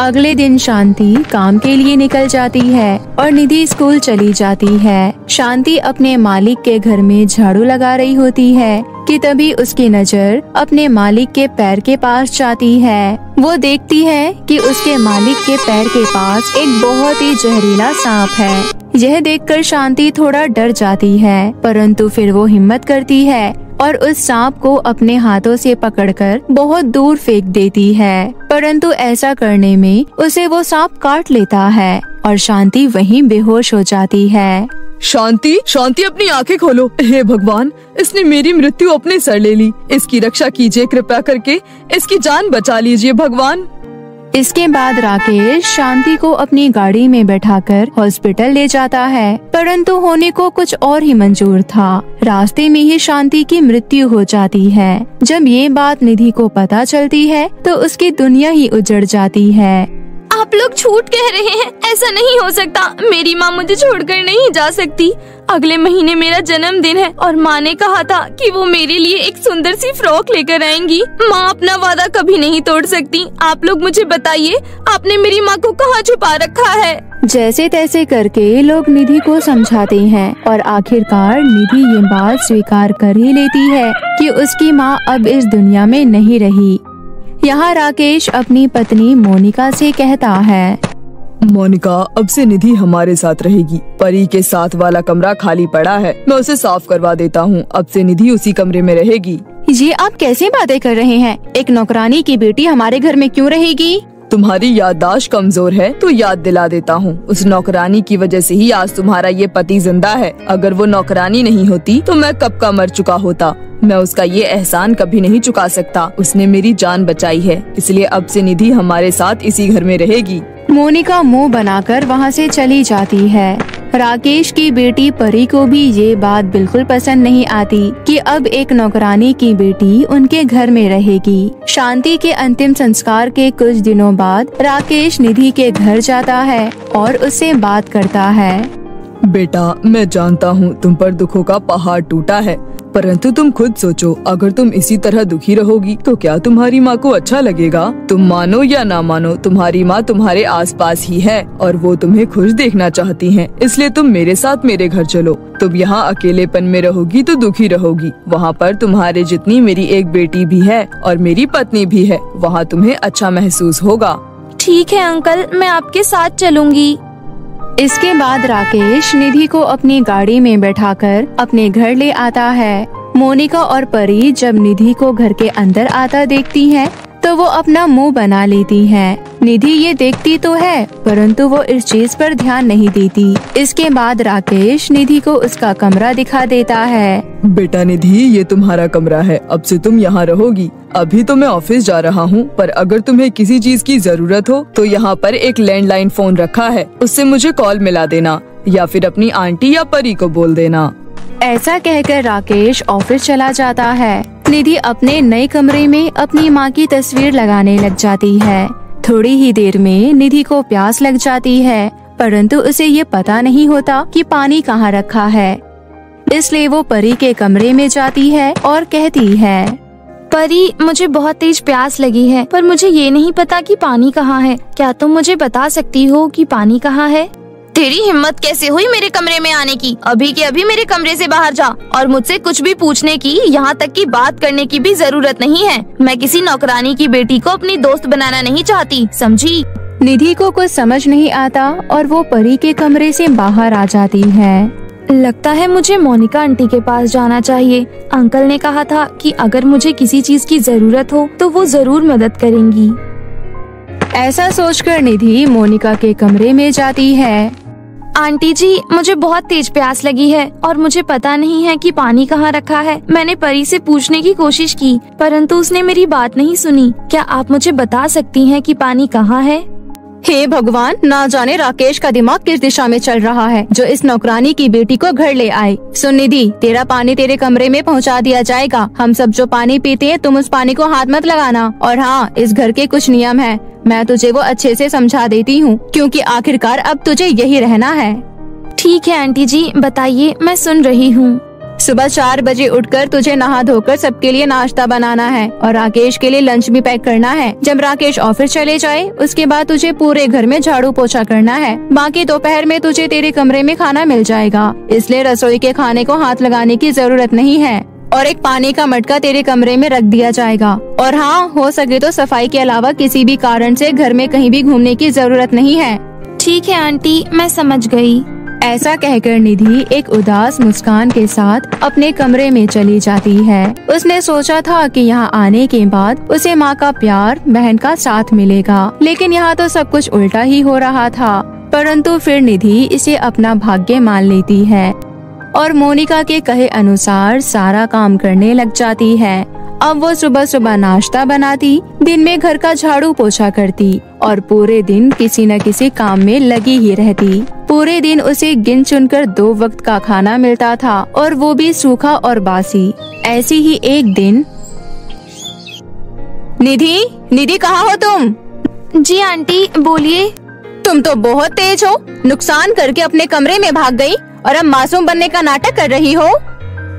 अगले दिन शांति काम के लिए निकल जाती है और निधि स्कूल चली जाती है। शांति अपने मालिक के घर में झाड़ू लगा रही होती है कि तभी उसकी नज़र अपने मालिक के पैर के पास जाती है। वो देखती है कि उसके मालिक के पैर के पास एक बहुत ही जहरीला सांप है। यह देखकर शांति थोड़ा डर जाती है, परंतु फिर वो हिम्मत करती है और उस सांप को अपने हाथों से पकड़कर बहुत दूर फेंक देती है, परंतु ऐसा करने में उसे वो सांप काट लेता है और शांति वहीं बेहोश हो जाती है। शांति, शांति, अपनी आंखें खोलो। हे भगवान, इसने मेरी मृत्यु अपने सर ले ली, इसकी रक्षा कीजिए, कृपया करके इसकी जान बचा लीजिए भगवान। इसके बाद राकेश शांति को अपनी गाड़ी में बैठाकर हॉस्पिटल ले जाता है, परंतु होने को कुछ और ही मंजूर था। रास्ते में ही शांति की मृत्यु हो जाती है। जब ये बात निधि को पता चलती है तो उसकी दुनिया ही उजड़ जाती है। आप लोग झूठ कह रहे हैं, ऐसा नहीं हो सकता। मेरी माँ मुझे छोड़कर नहीं जा सकती। अगले महीने मेरा जन्मदिन है और माँ ने कहा था कि वो मेरे लिए एक सुंदर सी फ्रॉक लेकर आएंगी। माँ अपना वादा कभी नहीं तोड़ सकती। आप लोग मुझे बताइए, आपने मेरी माँ को कहाँ छुपा रखा है? जैसे तैसे करके लोग निधि को समझाते हैं और आखिरकार निधि ये बात स्वीकार कर ही लेती है कि उसकी माँ अब इस दुनिया में नहीं रही। यहाँ राकेश अपनी पत्नी मोनिका से कहता है, मोनिका, अब से निधि हमारे साथ रहेगी। परी के साथ वाला कमरा खाली पड़ा है, मैं उसे साफ करवा देता हूँ। अब से निधि उसी कमरे में रहेगी। ये आप कैसे बातें कर रहे हैं? एक नौकरानी की बेटी हमारे घर में क्यों रहेगी? तुम्हारी याददाश्त कमजोर है तो याद दिला देता हूँ, उस नौकरानी की वजह से ही आज तुम्हारा ये पति जिंदा है। अगर वो नौकरानी नहीं होती तो मैं कब का मर चुका होता। मैं उसका ये एहसान कभी नहीं चुका सकता। उसने मेरी जान बचाई है, इसलिए अब से निधि हमारे साथ इसी घर में रहेगी। मोनिका मुंह बनाकर वहाँ से चली जाती है। राकेश की बेटी परी को भी ये बात बिल्कुल पसंद नहीं आती कि अब एक नौकरानी की बेटी उनके घर में रहेगी। शांति के अंतिम संस्कार के कुछ दिनों बाद राकेश निधि के घर जाता है और उससे बात करता है। बेटा, मैं जानता हूँ तुम पर दुखों का पहाड़ टूटा है, परंतु तुम खुद सोचो, अगर तुम इसी तरह दुखी रहोगी तो क्या तुम्हारी माँ को अच्छा लगेगा? तुम मानो या ना मानो, तुम्हारी माँ तुम्हारे आसपास ही है और वो तुम्हें खुश देखना चाहती हैं। इसलिए तुम मेरे साथ मेरे घर चलो। तुम यहाँ अकेलेपन में रहोगी तो दुखी रहोगी। वहाँ पर तुम्हारे जितनी मेरी एक बेटी भी है और मेरी पत्नी भी है, वहाँ तुम्हें अच्छा महसूस होगा। ठीक है अंकल, मैं आपके साथ चलूँगी। इसके बाद राकेश निधि को अपनी गाड़ी में बैठाकर अपने घर ले आता है। मोनिका और परी जब निधि को घर के अंदर आता देखती हैं, तो वो अपना मुंह बना लेती हैं। निधि ये देखती तो है, परंतु वो इस चीज पर ध्यान नहीं देती। इसके बाद राकेश निधि को उसका कमरा दिखा देता है। बेटा निधि, ये तुम्हारा कमरा है, अब से तुम यहाँ रहोगी। अभी तो मैं ऑफिस जा रहा हूँ, पर अगर तुम्हें किसी चीज की जरूरत हो तो यहाँ पर एक लैंडलाइन फोन रखा है, उससे मुझे कॉल मिला देना या फिर अपनी आंटी या परी को बोल देना। ऐसा कहकर राकेश ऑफिस चला जाता है। निधि अपने नए कमरे में अपनी माँ की तस्वीर लगाने लग जाती है। थोड़ी ही देर में निधि को प्यास लग जाती है, परंतु उसे ये पता नहीं होता कि पानी कहाँ रखा है, इसलिए वो परी के कमरे में जाती है और कहती है, परी, मुझे बहुत तेज प्यास लगी है, पर मुझे ये नहीं पता कि पानी कहाँ है। क्या तुम मुझे बता सकती हो कि पानी कहाँ है? तेरी हिम्मत कैसे हुई मेरे कमरे में आने की? अभी के अभी मेरे कमरे से बाहर जा और मुझसे कुछ भी पूछने की, यहाँ तक कि बात करने की भी जरूरत नहीं है। मैं किसी नौकरानी की बेटी को अपनी दोस्त बनाना नहीं चाहती, समझी? निधि को कुछ समझ नहीं आता और वो परी के कमरे से बाहर आ जाती है। लगता है मुझे मोनिका आंटी के पास जाना चाहिए। अंकल ने कहा था कि अगर मुझे किसी चीज की जरूरत हो तो वो जरूर मदद करेंगी। ऐसा सोचकर निधि मोनिका के कमरे में जाती है। आंटी जी, मुझे बहुत तेज प्यास लगी है और मुझे पता नहीं है कि पानी कहाँ रखा है। मैंने परी से पूछने की कोशिश की, परंतु उसने मेरी बात नहीं सुनी। क्या आप मुझे बता सकती हैं कि पानी कहाँ है? हे भगवान, ना जाने राकेश का दिमाग किस दिशा में चल रहा है, जो इस नौकरानी की बेटी को घर ले आए। सुन निधि, तेरा पानी तेरे कमरे में पहुंचा दिया जाएगा। हम सब जो पानी पीते हैं, तुम उस पानी को हाथ मत लगाना। और हाँ, इस घर के कुछ नियम हैं, मैं तुझे वो अच्छे से समझा देती हूँ, क्योंकि आखिरकार अब तुझे यही रहना है। ठीक है आंटी जी, बताइए, मैं सुन रही हूँ। सुबह चार बजे उठकर तुझे नहा धोकर सबके लिए नाश्ता बनाना है और राकेश के लिए लंच भी पैक करना है। जब राकेश ऑफिस चले जाए, उसके बाद तुझे पूरे घर में झाड़ू पोछा करना है। बाकी दोपहर में तुझे तेरे कमरे में खाना मिल जाएगा, इसलिए रसोई के खाने को हाथ लगाने की जरूरत नहीं है। और एक पानी का मटका तेरे कमरे में रख दिया जाएगा। और हाँ, हो सके तो सफाई के अलावा किसी भी कारण से घर में कहीं भी घूमने की जरूरत नहीं है। ठीक है आंटी, मैं समझ गई। ऐसा कहकर निधि एक उदास मुस्कान के साथ अपने कमरे में चली जाती है। उसने सोचा था कि यहाँ आने के बाद उसे माँ का प्यार, बहन का साथ मिलेगा, लेकिन यहाँ तो सब कुछ उल्टा ही हो रहा था। परंतु फिर निधि इसे अपना भाग्य मान लेती है और मोनिका के कहे अनुसार सारा काम करने लग जाती है। अब वो सुबह सुबह नाश्ता बनाती, दिन में घर का झाड़ू पोछा करती और पूरे दिन किसी न किसी काम में लगी ही रहती। पूरे दिन उसे गिन चुनकर दो वक्त का खाना मिलता था और वो भी सूखा और बासी। ऐसी ही एक दिन। निधि, निधि कहाँ हो तुम? जी आंटी बोलिए। तुम तो बहुत तेज हो, नुकसान करके अपने कमरे में भाग गई और अब मासूम बनने का नाटक कर रही हो।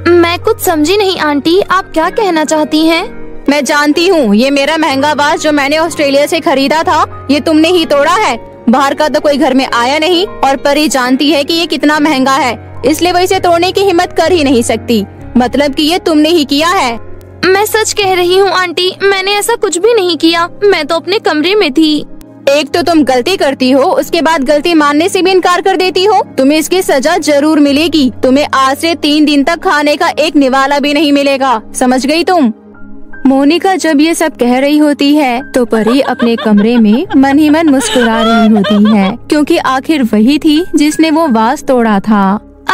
मैं कुछ समझी नहीं आंटी, आप क्या कहना चाहती हैं? मैं जानती हूँ ये मेरा महंगा वास जो मैंने ऑस्ट्रेलिया से खरीदा था ये तुमने ही तोड़ा है। बाहर का तो कोई घर में आया नहीं और परी जानती है कि ये कितना महंगा है, इसलिए वो इसे तोड़ने की हिम्मत कर ही नहीं सकती। मतलब कि ये तुमने ही किया है। मैं सच कह रही हूँ आंटी, मैंने ऐसा कुछ भी नहीं किया, मैं तो अपने कमरे में थी। एक तो तुम गलती करती हो, उसके बाद गलती मानने से भी इनकार कर देती हो। तुम्हें इसकी सजा जरूर मिलेगी। तुम्हें आज से तीन दिन तक खाने का एक निवाला भी नहीं मिलेगा, समझ गई तुम? मोनिका जब ये सब कह रही होती है तो परी अपने कमरे में मन ही मन मुस्कुरा रही होती है, क्योंकि आखिर वही थी जिसने वो वास तोड़ा था।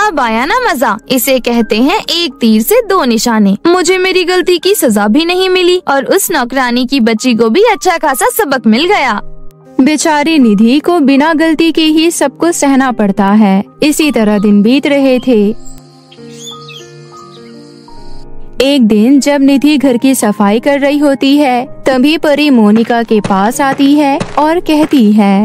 अब आया ना मजा, इसे कहते हैं एक तीर से दो निशाने। मुझे मेरी गलती की सजा भी नहीं मिली और उस नौकरानी की बच्ची को भी अच्छा खासा सबक मिल गया। बेचारी निधि को बिना गलती के ही सब कुछ सहना पड़ता है। इसी तरह दिन बीत रहे थे। एक दिन जब निधि घर की सफाई कर रही होती है तभी परी मोनिका के पास आती है और कहती है,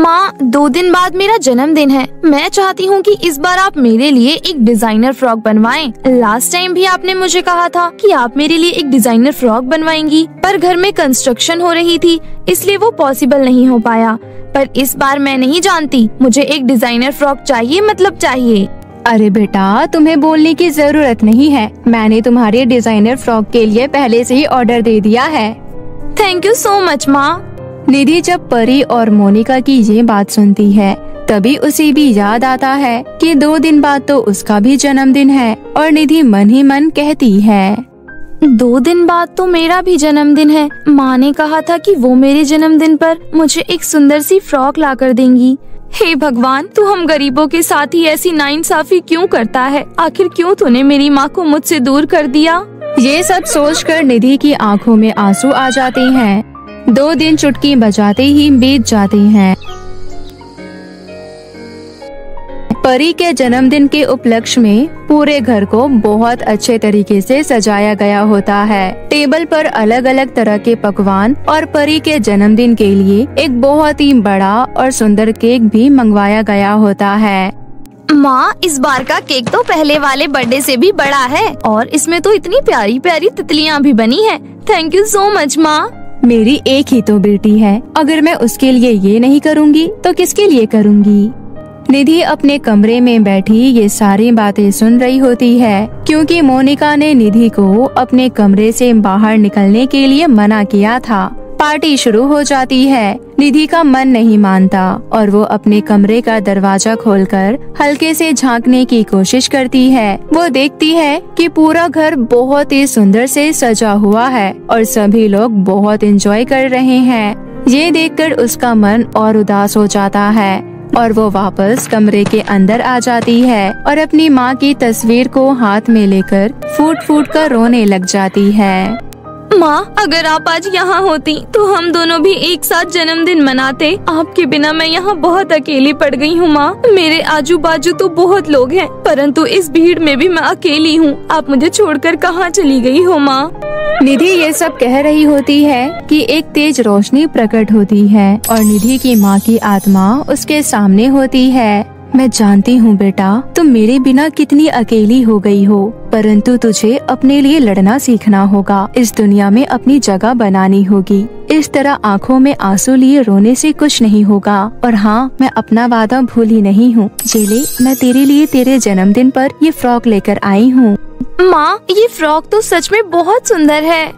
माँ दो दिन बाद मेरा जन्मदिन है, मैं चाहती हूँ कि इस बार आप मेरे लिए एक डिजाइनर फ्रॉक बनवाएं। लास्ट टाइम भी आपने मुझे कहा था कि आप मेरे लिए एक डिजाइनर फ्रॉक बनवाएंगी, पर घर में कंस्ट्रक्शन हो रही थी इसलिए वो पॉसिबल नहीं हो पाया। पर इस बार मैं नहीं जानती, मुझे एक डिजाइनर फ्रॉक चाहिए मतलब चाहिए। अरे बेटा, तुम्हें बोलने की जरूरत नहीं है, मैंने तुम्हारे डिजाइनर फ्रॉक के लिए पहले से ही ऑर्डर दे दिया है। थैंक यू सो मच माँ। निधि जब परी और मोनिका की ये बात सुनती है तभी उसे भी याद आता है कि दो दिन बाद तो उसका भी जन्मदिन है, और निधि मन ही मन कहती है, दो दिन बाद तो मेरा भी जन्मदिन है। माँ ने कहा था कि वो मेरे जन्मदिन पर मुझे एक सुंदर सी फ्रॉक ला कर देंगी। हे भगवान, तू हम गरीबों के साथ ही ऐसी नाइंसाफी क्यों करता है? आखिर क्यों तूने मेरी माँ को मुझसे दूर कर दिया? ये सब सोचकर निधि की आंखों में आंसू आ जाते हैं। दो दिन चुटकी बजाते ही बीत जाते हैं। परी के जन्मदिन के उपलक्ष्य में पूरे घर को बहुत अच्छे तरीके से सजाया गया होता है। टेबल पर अलग अलग तरह के पकवान और परी के जन्मदिन के लिए एक बहुत ही बड़ा और सुंदर केक भी मंगवाया गया होता है। माँ, इस बार का केक तो पहले वाले बर्थडे से भी बड़ा है और इसमें तो इतनी प्यारी प्यारी तितलियाँ भी बनी है। थैंक यू सो मच माँ। मेरी एक ही तो बेटी है, अगर मैं उसके लिए ये नहीं करूँगी तो किसके लिए करूँगी? निधि अपने कमरे में बैठी ये सारी बातें सुन रही होती है, क्योंकि मोनिका ने निधि को अपने कमरे से बाहर निकलने के लिए मना किया था। पार्टी शुरू हो जाती है। निधि का मन नहीं मानता और वो अपने कमरे का दरवाजा खोलकर हल्के से झांकने की कोशिश करती है। वो देखती है कि पूरा घर बहुत ही सुंदर से सजा हुआ है और सभी लोग बहुत एंजॉय कर रहे हैं। ये देखकर उसका मन और उदास हो जाता है और वो वापस कमरे के अंदर आ जाती है और अपनी माँ की तस्वीर को हाथ में लेकर फूट फूट कर रोने लग जाती है। माँ, अगर आप आज यहाँ होती तो हम दोनों भी एक साथ जन्मदिन मनाते। आपके बिना मैं यहाँ बहुत अकेली पड़ गई हूँ माँ। मेरे आजू बाजू तो बहुत लोग हैं, परंतु इस भीड़ में भी मैं अकेली हूँ। आप मुझे छोड़कर कहाँ चली गई हो माँ? निधि ये सब कह रही होती है कि एक तेज रोशनी प्रकट होती है और निधि की माँ की आत्मा उसके सामने होती है। मैं जानती हूँ बेटा, तुम मेरे बिना कितनी अकेली हो गई हो, परंतु तुझे अपने लिए लड़ना सीखना होगा। इस दुनिया में अपनी जगह बनानी होगी। इस तरह आंखों में आंसू लिए रोने से कुछ नहीं होगा। और हाँ, मैं अपना वादा भूली नहीं हूँ। जेले, मैं तेरे लिए तेरे जन्मदिन पर ये फ्रॉक लेकर आई हूँ। माँ, ये फ्रॉक तो सच में बहुत सुंदर है।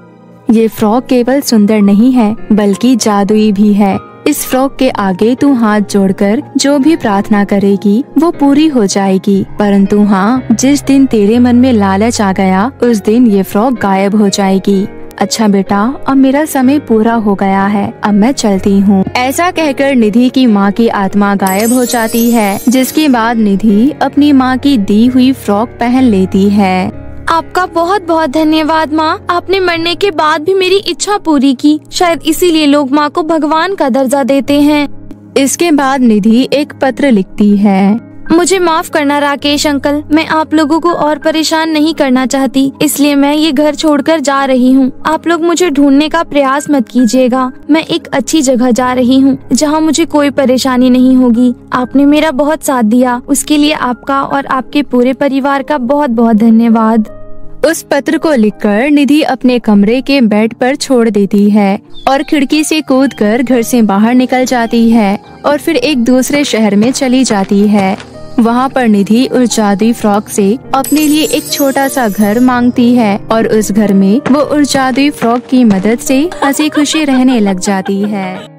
ये फ्रॉक केवल सुंदर नहीं है बल्कि जादुई भी है। इस फ्रॉक के आगे तू हाथ जोड़कर जो भी प्रार्थना करेगी वो पूरी हो जाएगी। परंतु हाँ, जिस दिन तेरे मन में लालच आ गया उस दिन ये फ्रॉक गायब हो जाएगी। अच्छा बेटा, अब मेरा समय पूरा हो गया है, अब मैं चलती हूँ। ऐसा कहकर निधि की माँ की आत्मा गायब हो जाती है, जिसके बाद निधि अपनी माँ की दी हुई फ्रॉक पहन लेती है। आपका बहुत बहुत धन्यवाद माँ, आपने मरने के बाद भी मेरी इच्छा पूरी की। शायद इसीलिए लोग माँ को भगवान का दर्जा देते हैं। इसके बाद निधि एक पत्र लिखती है। मुझे माफ करना राकेश अंकल, मैं आप लोगों को और परेशान नहीं करना चाहती, इसलिए मैं ये घर छोड़कर जा रही हूँ। आप लोग मुझे ढूंढने का प्रयास मत कीजिएगा, मैं एक अच्छी जगह जा रही हूँ जहाँ मुझे कोई परेशानी नहीं होगी। आपने मेरा बहुत साथ दिया, उसके लिए आपका और आपके पूरे परिवार का बहुत बहुत धन्यवाद। उस पत्र को लिखकर निधि अपने कमरे के बेड पर छोड़ देती है और खिड़की से कूदकर घर से बाहर निकल जाती है और फिर एक दूसरे शहर में चली जाती है। वहाँ पर निधि उस जादुई फ्रॉक से अपने लिए एक छोटा सा घर मांगती है और उस घर में वो उस जादुई फ्रॉक की मदद से हंसी खुशी रहने लग जाती है।